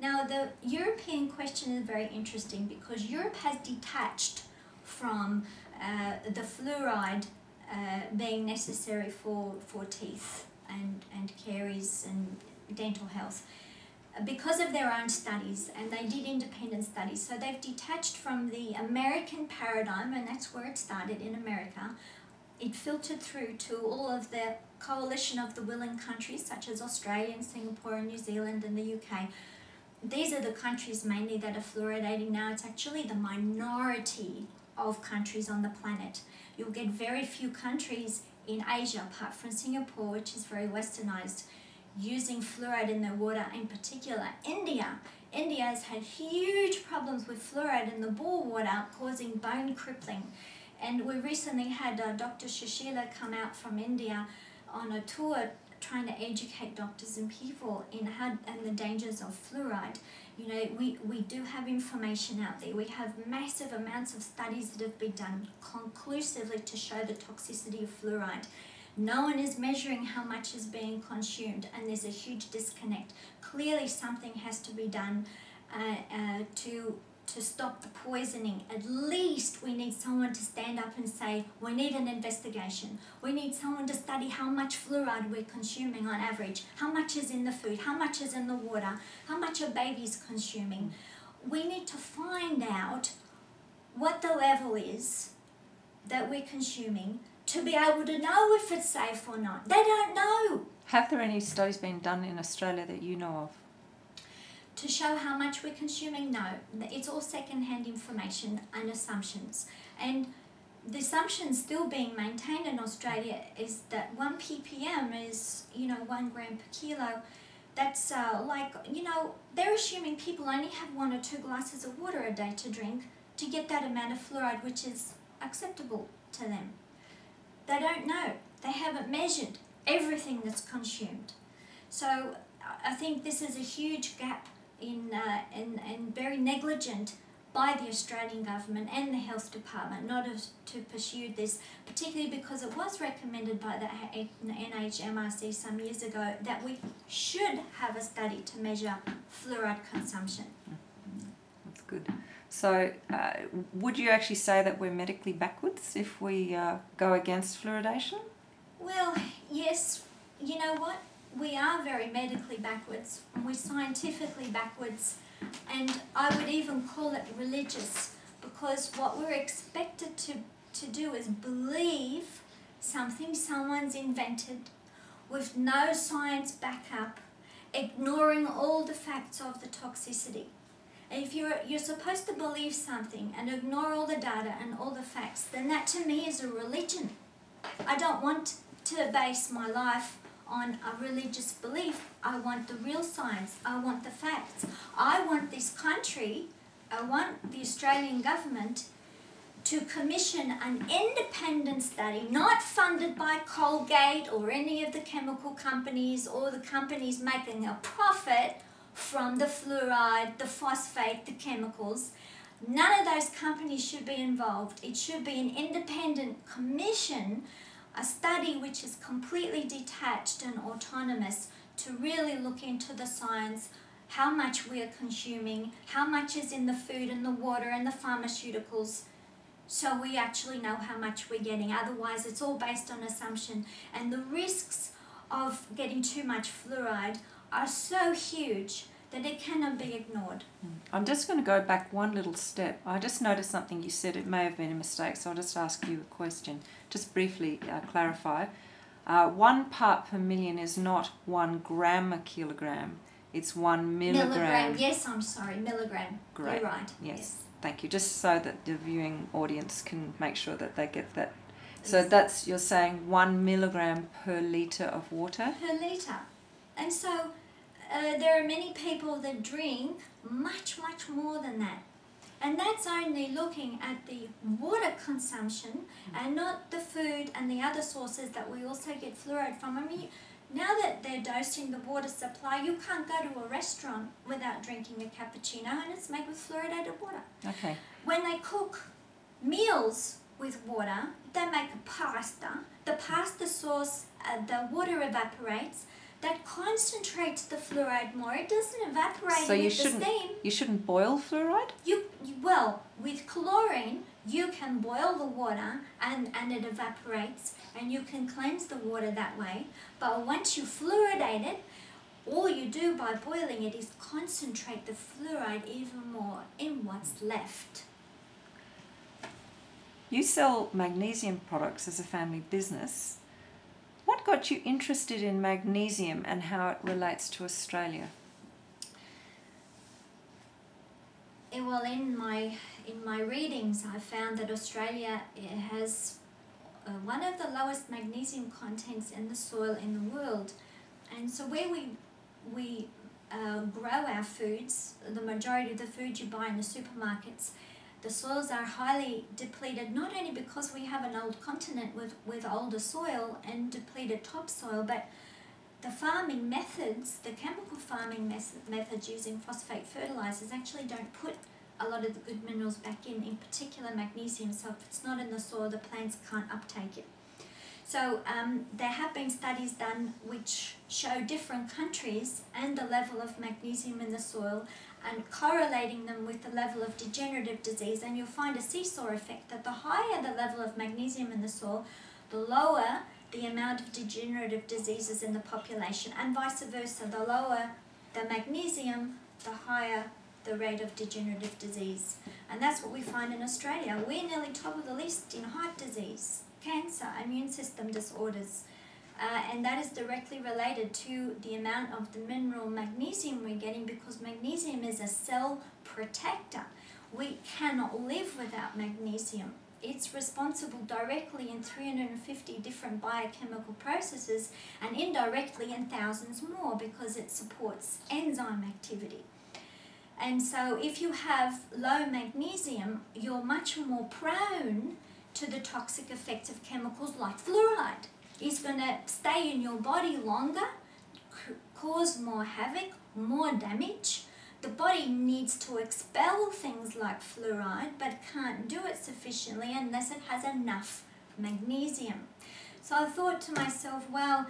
Now, the European question is very interesting because Europe has detached from the fluoride being necessary for teeth and caries and dental health because of their own studies, and they did independent studies. So they've detached from the American paradigm, and that's where it started in America. It filtered through to all of the coalition of the willing countries such as Australia and Singapore and New Zealand and the UK. These are the countries mainly that are fluoridating now. It's actually the minority of countries on the planet. You'll get very few countries in Asia, apart from Singapore, which is very westernized, using fluoride in their water, in particular India. India has had huge problems with fluoride in the bore water, causing bone crippling. And we recently had Dr. Shealy come out from India on a tour trying to educate doctors and people in the dangers of fluoride. You know, we do have information out there. We have massive amounts of studies that have been done conclusively to show the toxicity of fluoride. No one is measuring how much is being consumed, and there's a huge disconnect. Clearly something has to be done to stop the poisoning. At least we need someone to stand up and say, we need an investigation. We need someone to study how much fluoride we're consuming on average, how much is in the food, how much is in the water, how much are babies consuming. We need to find out what the level is that we're consuming to be able to know if it's safe or not. They don't know. Have there any studies been done in Australia that you know of? To show how much we're consuming? No. It's all second-hand information and assumptions. And the assumption still being maintained in Australia is that 1 ppm is, you know, 1 gram per kilo. That's like, you know, they're assuming people only have 1 or 2 glasses of water a day to drink to get that amount of fluoride, which is acceptable to them. They don't know. They haven't measured everything that's consumed. So I think this is a huge gap and very negligent by the Australian government and the health department not to pursue this, particularly because it was recommended by the NHMRC some years ago that we should have a study to measure fluoride consumption. That's good. So would you actually say that we're medically backwards if we go against fluoridation? Well, yes. You know what? We are very medically backwards, and we're scientifically backwards, and I would even call it religious, because what we're expected to do is believe something someone's invented with no science backup, ignoring all the facts of the toxicity. If you're supposed to believe something and ignore all the data and all the facts, then that to me is a religion. I don't want to base my life on a religious belief. I want the real science. I want the facts. I want this country, I want the Australian government to commission an independent study, not funded by Colgate or any of the chemical companies or the companies making a profit from the fluoride, the phosphate, the chemicals. None of those companies should be involved. It should be an independent commission, a study which is completely detached and autonomous to really look into the science, how much we are consuming, how much is in the food and the water and the pharmaceuticals, so we actually know how much we're getting. Otherwise, it's all based on assumption. And the risks of getting too much fluoride are so huge that it cannot be ignored. I'm just going to go back one little step. I just noticed something you said. It may have been a mistake, so I'll just ask you a question. Just briefly clarify. 1 part per million is not 1 gram a kilogram. It's 1 milligram. Milligram, yes, I'm sorry, milligram. Great. You're right. Yes, thank you. Just so that the viewing audience can make sure that they get that. So yes, that's, you're saying 1 milligram per litre of water? Per litre. And so there are many people that drink much, much more than that. And that's only looking at the water consumption and not the food and the other sources that we also get fluoride from. I mean, now that they're dosing the water supply, you can't go to a restaurant without drinking a cappuccino, and it's made with fluoridated water. Okay. When they cook meals with water, they make a pasta. The pasta sauce, the water evaporates. that concentrates the fluoride more. It doesn't evaporate with the steam. You shouldn't boil fluoride? Well, with chlorine, you can boil the water and it evaporates and you can cleanse the water that way. But once you fluoridate it, all you do by boiling it is concentrate the fluoride even more in what's left. You sell magnesium products as a family business. What got you interested in magnesium and how it relates to Australia? Well, in my readings, I found that Australia has one of the lowest magnesium contents in the soil in the world, and so where we grow our foods, the majority of the food you buy in the supermarkets, the soils are highly depleted, not only because we have an old continent with older soil and depleted topsoil, but the farming methods, the chemical farming methods using phosphate fertilizers actually don't put a lot of the good minerals back in particular magnesium, so if it's not in the soil, the plants can't uptake it. So there have been studies done which show different countries and the level of magnesium in the soil and correlating them with the level of degenerative disease, and you'll find a seesaw effect that the higher the level of magnesium in the soil, the lower the amount of degenerative diseases in the population, and vice versa, the lower the magnesium, the higher the rate of degenerative disease. And that's what we find in Australia. We're nearly top of the list in heart disease, cancer, immune system disorders, and that is directly related to the amount of the mineral magnesium we're getting, because magnesium is a cell protector. We cannot live without magnesium. It's responsible directly in 350 different biochemical processes and indirectly in thousands more, because it supports enzyme activity. And so if you have low magnesium, you're much more prone to the toxic effects of chemicals like fluoride. It's going to stay in your body longer, cause more havoc, more damage. The body needs to expel things like fluoride, but can't do it sufficiently unless it has enough magnesium. So I thought to myself, well,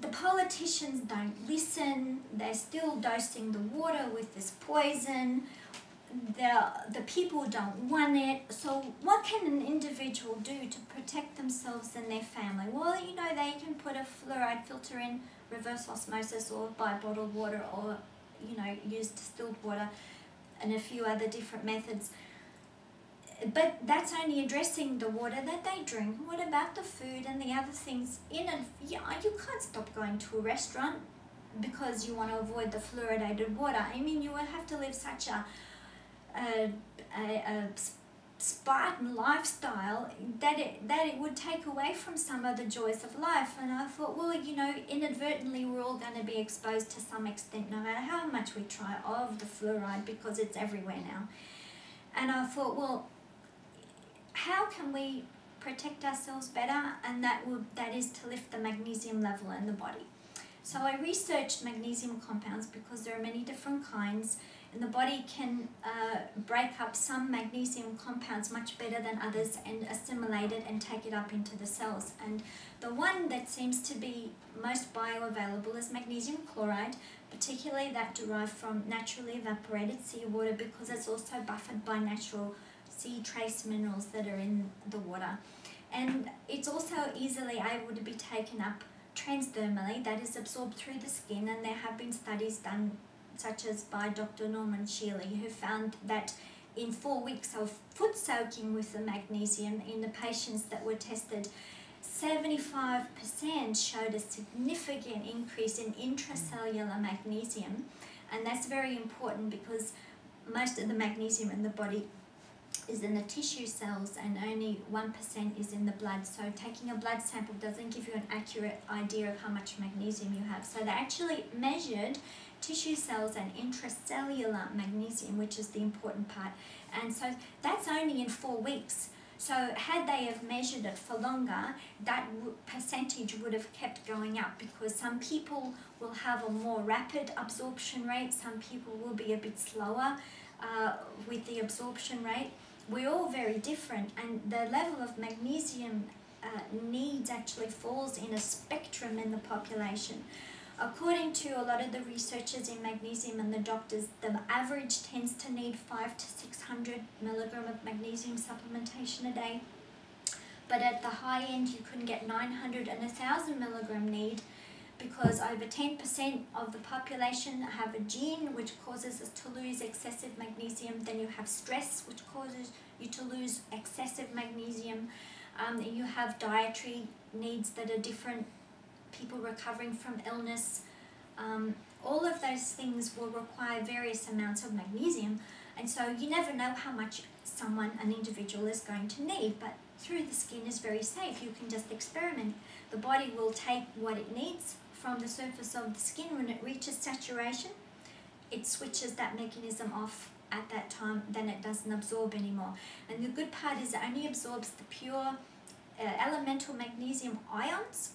the politicians don't listen, they're still dosing the water with this poison, the people don't want it, so what can an individual do to protect themselves and their family? Well, you know, they can put a fluoride filter in, reverse osmosis, or buy bottled water, or you know, use distilled water and a few other different methods. But that's only addressing the water that they drink. What about the food and the other things in it? Yeah, you can't stop going to a restaurant because you want to avoid the fluoridated water. I mean, you would have to live such a Spartan lifestyle that it would take away from some of the joys of life. And I thought, well, you know, inadvertently we're all going to be exposed to some extent, no matter how much we try, of the fluoride, because it's everywhere now. And I thought, well, how can we protect ourselves better? And that is to lift the magnesium level in the body. So I researched magnesium compounds, because there are many different kinds, and the body can break up some magnesium compounds much better than others and assimilate it and take it up into the cells. And the one that seems to be most bioavailable is magnesium chloride, particularly that derived from naturally evaporated seawater, because it's also buffered by natural sea trace minerals that are in the water. And it's also easily able to be taken up transdermally, that is absorbed through the skin, and there have been studies done, such as by Dr. Norman Shealy, who found that in 4 weeks of foot soaking with the magnesium in the patients that were tested, 75% showed a significant increase in intracellular magnesium. And that's very important, because most of the magnesium in the body is in the tissue cells and only 1% is in the blood. So taking a blood sample doesn't give you an accurate idea of how much magnesium you have. So they actually measured tissue cells and intracellular magnesium, which is the important part. And so that's only in 4 weeks. So had they have measured it for longer, that percentage would have kept going up, because some people will have a more rapid absorption rate, some people will be a bit slower with the absorption rate. We're all very different, and the level of magnesium needs actually falls in a spectrum in the population. According to a lot of the researchers in magnesium and the doctors, the average tends to need 5 to 600 milligram of magnesium supplementation a day. But at the high end, you can get 900 and 1,000 milligram need, because over 10% of the population have a gene which causes us to lose excessive magnesium. Then you have stress, which causes you to lose excessive magnesium. You have dietary needs that are different, people recovering from illness. All of those things will require various amounts of magnesium. And so you never know how much someone, an individual, is going to need, but through the skin is very safe. You can just experiment. The body will take what it needs from the surface of the skin. When it reaches saturation, it switches that mechanism off at that time, then it doesn't absorb anymore. And the good part is it only absorbs the pure elemental magnesium ions.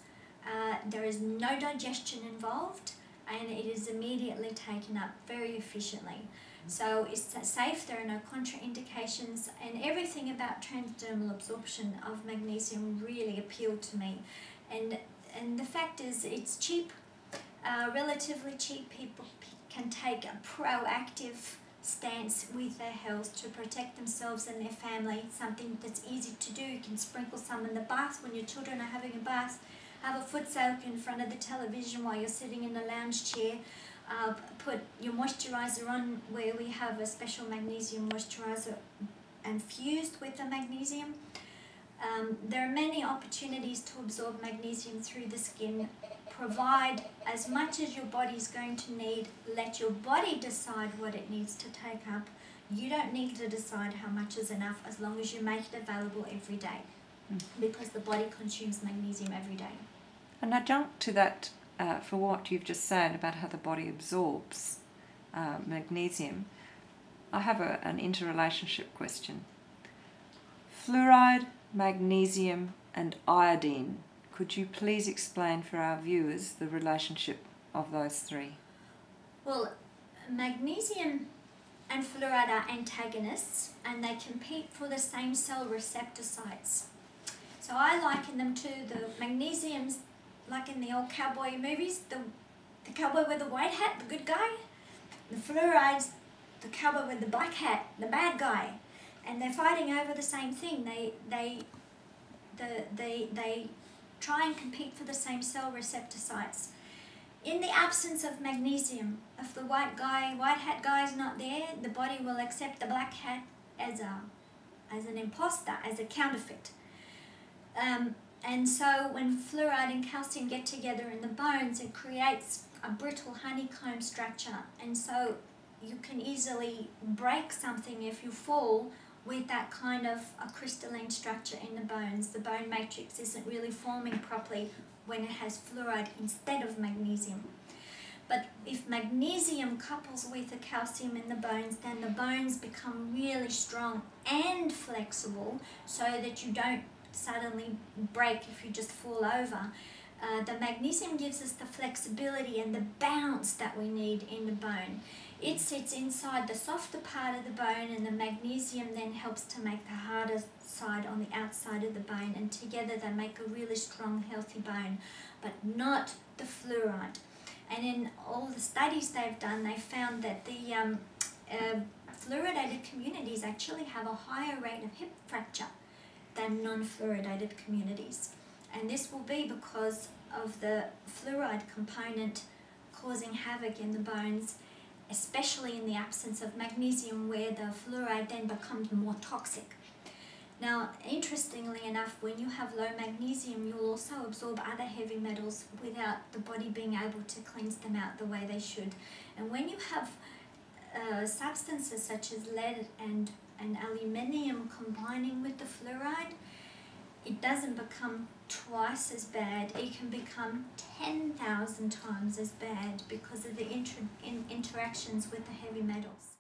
There is no digestion involved, and it is immediately taken up very efficiently. So it's safe, there are no contraindications, and everything about transdermal absorption of magnesium really appealed to me. And the fact is it's cheap, relatively cheap. People can take a proactive stance with their health to protect themselves and their family. It's something that's easy to do. You can sprinkle some in the bath when your children are having a bath, have a foot soak in front of the television while you're sitting in a lounge chair. Put your moisturiser on, where we have a special magnesium moisturiser infused with the magnesium. There are many opportunities to absorb magnesium through the skin. Provide as much as your body is going to need. Let your body decide what it needs to take up. You don't need to decide how much is enough, as long as you make it available every day, because the body consumes magnesium every day. And I jump to that for what you've just said about how the body absorbs magnesium. I have an interrelationship question. Fluoride, magnesium and iodine. Could you please explain for our viewers the relationship of those three? Well, magnesium and fluoride are antagonists, and they compete for the same cell receptor sites. So I liken them to the magnesiums, like in the old cowboy movies, the cowboy with the white hat, the good guy. The fluoride's the cowboy with the black hat, the bad guy. And they're fighting over the same thing. They try and compete for the same cell receptor sites. In the absence of magnesium, if the white hat guy is not there, the body will accept the black hat as an imposter, as a counterfeit. And so when fluoride and calcium get together in the bones, it creates a brittle honeycomb structure. And so you can easily break something if you fall with that kind of a crystalline structure in the bones. The bone matrix isn't really forming properly when it has fluoride instead of magnesium. But if magnesium couples with the calcium in the bones, then the bones become really strong and flexible, so that you don't suddenly break if you just fall over. The magnesium gives us the flexibility and the bounce that we need in the bone. It sits inside the softer part of the bone, and the magnesium then helps to make the harder side on the outside of the bone, and together they make a really strong, healthy bone, but not the fluoride. And in all the studies they've done, they found that the fluoridated communities actually have a higher rate of hip fracture than non-fluoridated communities. And this will be because of the fluoride component causing havoc in the bones, especially in the absence of magnesium, where the fluoride then becomes more toxic. Now, interestingly enough, when you have low magnesium, you'll also absorb other heavy metals without the body being able to cleanse them out the way they should. And when you have substances such as lead and aluminium combining with the fluoride, it doesn't become twice as bad, it can become 10,000 times as bad because of the interactions with the heavy metals.